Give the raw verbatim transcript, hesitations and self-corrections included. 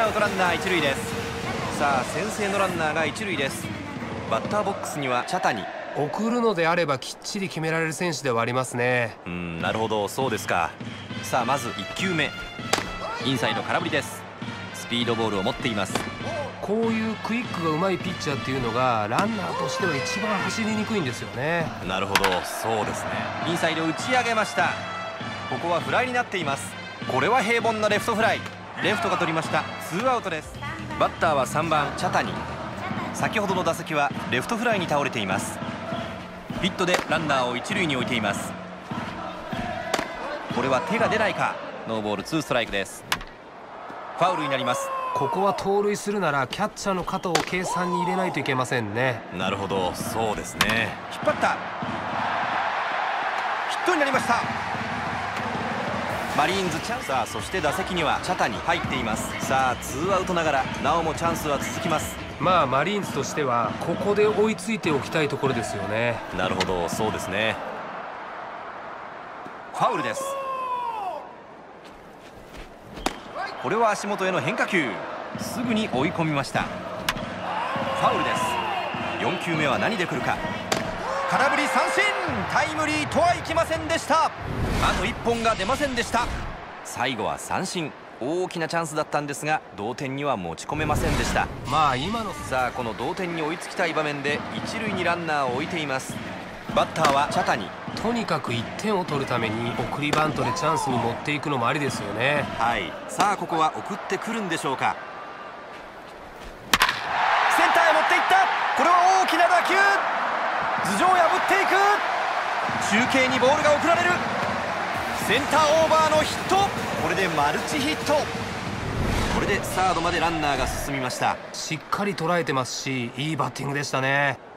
アウトランナー一塁です。さあ先制のランナーが一塁です。バッターボックスには茶谷。送るのであればきっちり決められる選手ではありますね。うん、なるほど、そうですか。さあまずいち球目、インサイド空振りです。スピードボールを持っています。こういうクイックがうまいピッチャーっていうのがランナーとしては一番走りにくいんですよね。なるほど、そうですね。インサイド打ち上げました。ここはフライになっています。これは平凡なレフトフライ。レフトが取りました。ツーアウトです。バッターはさんばん茶谷。先ほどの打席はレフトフライに倒れています。ヒットでランナーを一塁に置いています。これは手が出ないか。ノーボールツーストライクです。ファウルになります。ここは盗塁するならキャッチャーの肩を計算に入れないといけませんね。なるほど、そうですね。引っ張った、ヒットになりました。マリーンズチャンス。さあそして打席には茶谷入っています。さあツーアウトながらなおもチャンスは続きます。まあマリーンズとしてはここで追いついておきたいところですよね。なるほど、そうですね。ファウルです。これは足元への変化球、すぐに追い込みました。ファウルです。よん球目は何で来るか。空振り三振、タイムリーとはいきませんでした。あといっぽんが出ませんでした。最後は三振、大きなチャンスだったんですが同点には持ち込めませんでした。まあ今のさあこの同点に追いつきたい場面で一塁にランナーを置いています。バッターは茶谷。とにかくいってんを取るために送りバントでチャンスに持っていくのもありですよね。はい、さあここは送ってくるんでしょうか。センターへ持っていった。これは大きな打球、頭上を破っていく。中継にボールが送られる。センターオーバーのヒット、これでマルチヒット。これでサードまでランナーが進みました。しっかり捉えてますし、いいバッティングでしたね。